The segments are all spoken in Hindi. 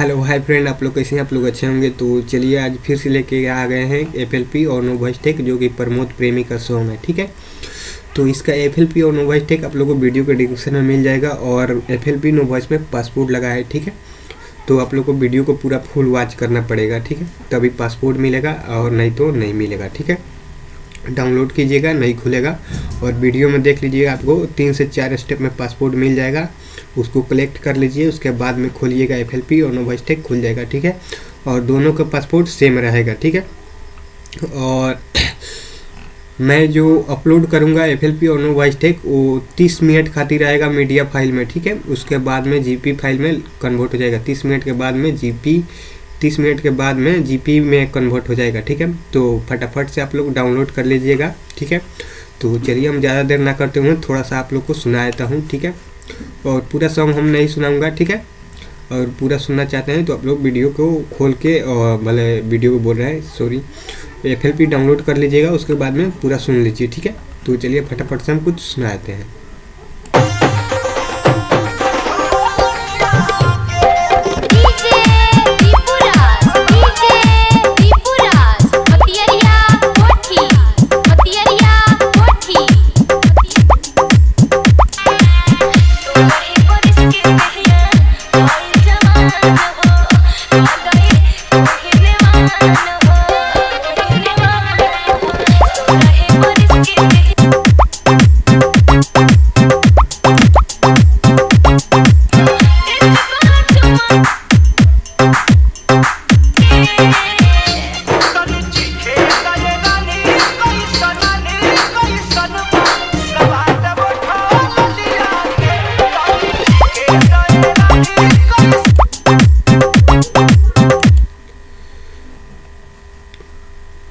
हेलो हाय फ्रेंड, आप लोग कैसे हैं? आप लोग अच्छे होंगे। तो चलिए आज फिर से लेके आ गए हैं FLP और नो वाइस टेक, जो कि प्रमोद प्रेमी का शो है। ठीक है, तो इसका FLP और नो वाइस टेक आप लोगों को वीडियो के डिस्क्रिप्शन में मिल जाएगा। और FLP नो वाइस में पासपोर्ट लगा है। ठीक है, तो आप लोग को वीडियो को पूरा फुल वॉच करना पड़ेगा। ठीक है, तभी पासपोर्ट मिलेगा, और नहीं तो नहीं मिलेगा। ठीक है, डाउनलोड कीजिएगा, नहीं खुलेगा। और वीडियो में देख लीजिए, आपको 3 से 4 स्टेप में पासपोर्ट मिल जाएगा। उसको कलेक्ट कर लीजिए, उसके बाद में खोलिएगा FLP और नो वाइस टेक खुल जाएगा। ठीक है, और दोनों का पासपोर्ट सेम रहेगा। ठीक है, और मैं जो अपलोड करूंगा FLP और नो वाइस टेक, वो 30 मिनट खातिर रहेगा मीडिया फाइल में। ठीक है, उसके बाद में GP फाइल में कन्वर्ट हो जाएगा। 30 मिनट के बाद में जीपी में कन्वर्ट हो जाएगा। ठीक है, तो फटाफट से आप लोग डाउनलोड कर लीजिएगा। ठीक है, तो चलिए हम ज़्यादा देर ना करते हुए थोड़ा सा आप लोग को सुना देता हूँ। ठीक है, और पूरा सॉन्ग हम नहीं सुनाऊंगा। ठीक है, और पूरा सुनना चाहते हैं तो आप लोग वीडियो को खोल के, और भले वीडियो को बोल रहे हैं, सॉरी, FLP डाउनलोड कर लीजिएगा, उसके बाद में पूरा सुन लीजिए। ठीक है, तो चलिए फटाफट से हम कुछ सुना देते हैं।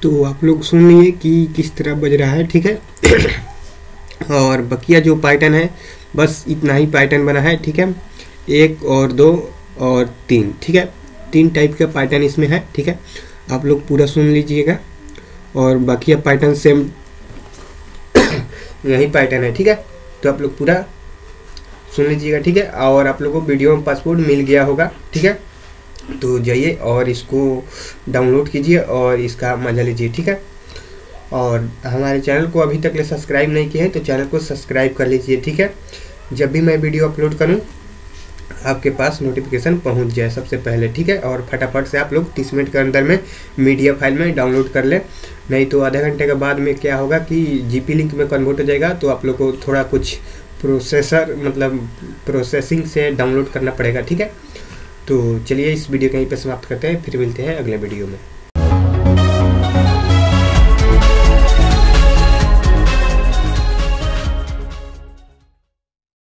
तो आप लोग सुन लिए कि किस तरह बज रहा है। ठीक है, और बकिया जो पैटर्न है, बस इतना ही पैटर्न बना है। ठीक है, 1 और 2 और 3। ठीक है, 3 टाइप का पैटर्न इसमें है। ठीक है, आप लोग पूरा सुन लीजिएगा। और बकिया पैटर्न सेम यही पैटर्न है। ठीक है, तो आप लोग पूरा सुन लीजिएगा। ठीक है, और आप लोग को वीडियो में पासपोर्ट मिल गया होगा। ठीक है, तो जाइए और इसको डाउनलोड कीजिए और इसका मजा लीजिए। ठीक है, और हमारे चैनल को अभी तक सब्सक्राइब नहीं किया है तो चैनल को सब्सक्राइब कर लीजिए। ठीक है, जब भी मैं वीडियो अपलोड करूं आपके पास नोटिफिकेशन पहुंच जाए सबसे पहले। ठीक है, और फटाफट से आप लोग 30 मिनट के अंदर में मीडिया फाइल में डाउनलोड कर लें, नहीं तो आधे घंटे के बाद में क्या होगा कि GP लिंक में कन्वर्ट हो जाएगा। तो आप लोग को थोड़ा कुछ प्रोसेसिंग से डाउनलोड करना पड़ेगा। ठीक है, तो चलिए इस वीडियो को यहीं पर समाप्त करते हैं, फिर मिलते हैं अगले वीडियो में।